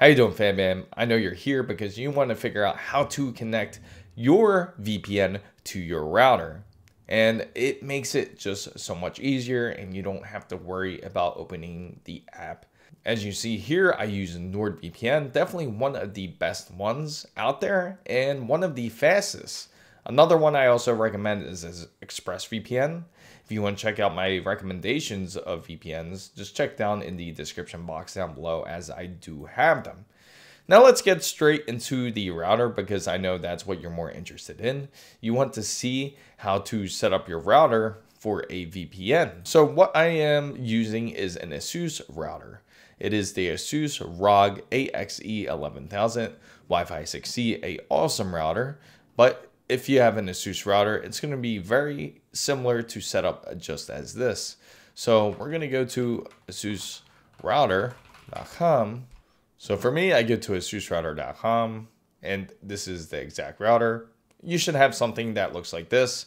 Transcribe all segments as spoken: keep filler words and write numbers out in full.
How you doing, fam bam? I know you're here because you want to figure out how to connect your V P N to your router. And it makes it just so much easier and you don't have to worry about opening the app. As you see here, I use NordVPN, definitely one of the best ones out there and one of the fastest. Another one I also recommend is, is ExpressVPN. If you want to check out my recommendations of V P Ns, just check down in the description box down below as I do have them. Now let's get straight into the router because I know that's what you're more interested in. You want to see how to set up your router for a V P N. So what I am using is an Asus router. It is the Asus R O G A X E eleven thousand Wi-Fi six E, a awesome router, but if you have an Asus router, it's going to be very similar to setup just as this. So we're going to go to Asus router dot com. So for me, I go to Asus router dot com and this is the exact router. You should have something that looks like this.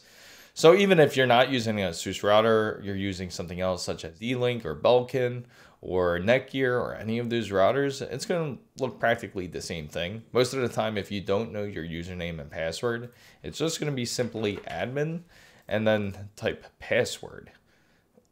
So even if you're not using an Asus router, you're using something else such as D-Link or Belkin or Netgear or any of those routers, it's going to look practically the same thing. Most of the time, if you don't know your username and password, it's just going to be simply admin and then type password.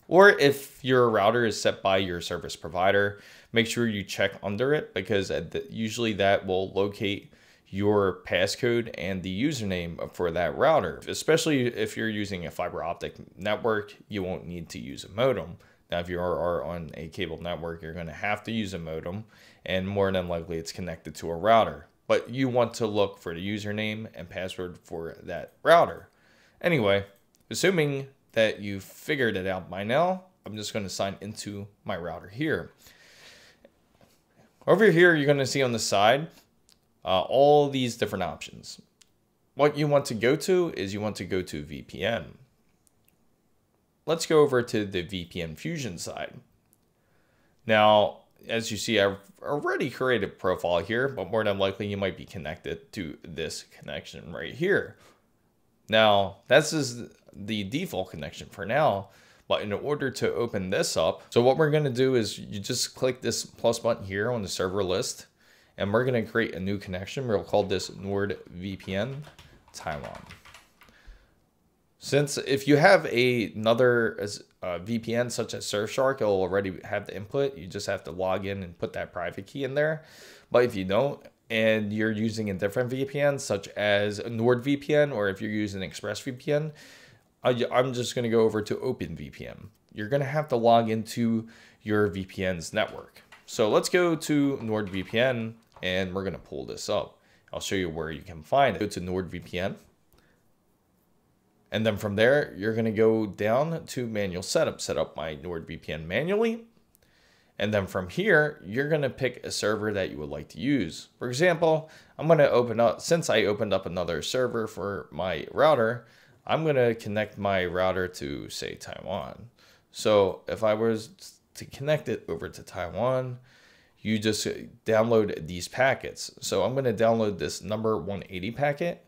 Or if your router is set by your service provider, make sure you check under it because usually that will locate your passcode and the username for that router. Especially if you're using a fiber optic network, you won't need to use a modem. Now, if you are on a cable network, you're going to have to use a modem and more than likely it's connected to a router, but you want to look for the username and password for that router. Anyway, assuming that you figured it out by now, I'm just going to sign into my router here. Over here, you're going to see on the side uh, all these different options. What you want to go to is you want to go to V P N. Let's go over to the V P N Fusion side. Now, as you see, I've already created a profile here, but more than likely you might be connected to this connection right here. Now, this is the default connection for now, but in order to open this up, so what we're going to do is you just click this plus button here on the server list, and we're going to create a new connection. We'll call this NordVPN Taiwan. Since if you have a, another uh, V P N such as Surfshark, it'll already have the input. You just have to log in and put that private key in there. But if you don't and you're using a different V P N such as NordVPN, or if you're using ExpressVPN, I, I'm just going to go over to OpenVPN. You're going to have to log into your V P N's network. So let's go to NordVPN and we're going to pull this up. I'll show you where you can find it. Go to NordVPN. And then from there, you're going to go down to manual setup, set up my NordVPN manually. And then from here, you're going to pick a server that you would like to use. For example, I'm going to open up, since I opened up another server for my router, I'm going to connect my router to, say, Taiwan. So if I was to connect it over to Taiwan, you just download these packets. So I'm going to download this number one eighty packet.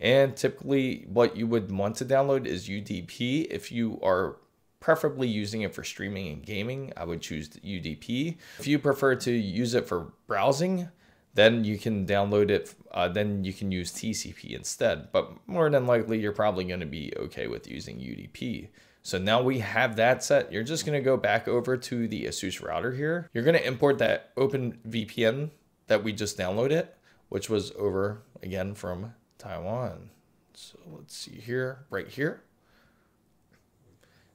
And typically what you would want to download is U D P. If you are preferably using it for streaming and gaming, I would choose U D P. If you prefer to use it for browsing, then you can download it. Uh, then you can use T C P instead, but more than likely you're probably going to be okay with using U D P. So now we have that set. You're just going to go back over to the Asus router here. You're going to import that OpenVPN that we just downloaded, which was over again from Taiwan. So let's see here, right here.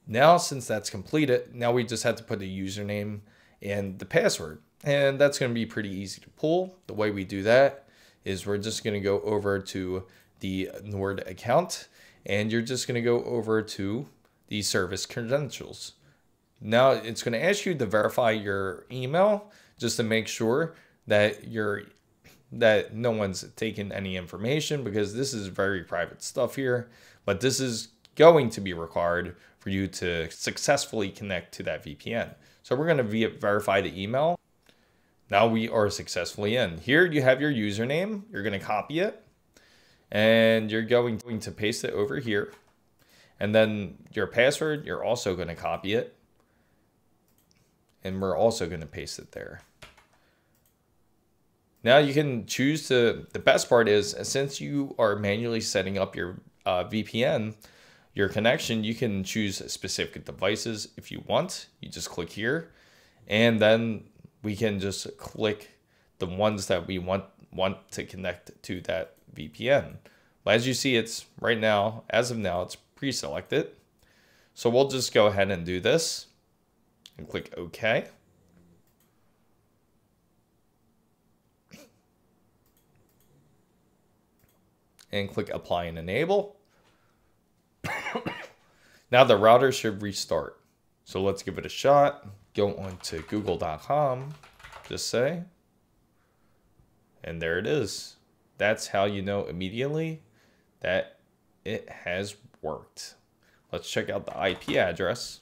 Now, since that's completed, now we just have to put the username and the password. And that's going to be pretty easy to pull. The way we do that is we're just going to go over to the Nord account and you're just going to go over to the service credentials. Now it's going to ask you to verify your email just to make sure that your that no one's taken any information, because this is very private stuff here, but this is going to be required for you to successfully connect to that V P N. So we're going to verify the email. Now we are successfully in. Here you have your username. You're going to copy it and you're going to paste it over here. And then your password, you're also going to copy it. And we're also going to paste it there. Now you can choose to, the best part is, since you are manually setting up your uh, V P N, your connection, you can choose specific devices if you want. You just click here, and then we can just click the ones that we want, want to connect to that V P N. Well, as you see, it's right now, as of now, it's pre-selected. So we'll just go ahead and do this and click OK. And click Apply and Enable. Now the router should restart. So let's give it a shot. Go on to google dot com, just say, and there it is. That's how you know immediately that it has worked. Let's check out the I P address.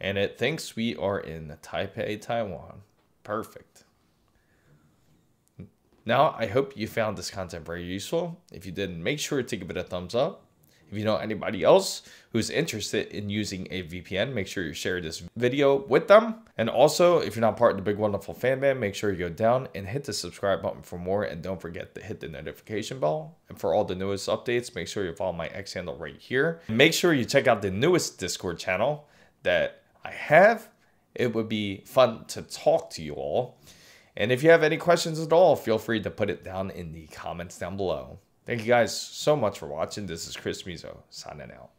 And it thinks we are in Taipei, Taiwan. Perfect. Now, I hope you found this content very useful. If you did, make sure to give it a thumbs up. If you know anybody else who's interested in using a V P N, make sure you share this video with them. And also, if you're not part of the Big Wonderful Fan Band, make sure you go down and hit the subscribe button for more. And don't forget to hit the notification bell. And for all the newest updates, make sure you follow my X handle right here. And make sure you check out the newest Discord channel that I have. It would be fun to talk to you all. And if you have any questions at all, feel free to put it down in the comments down below. Thank you guys so much for watching. This is Chris Mizo, signing out.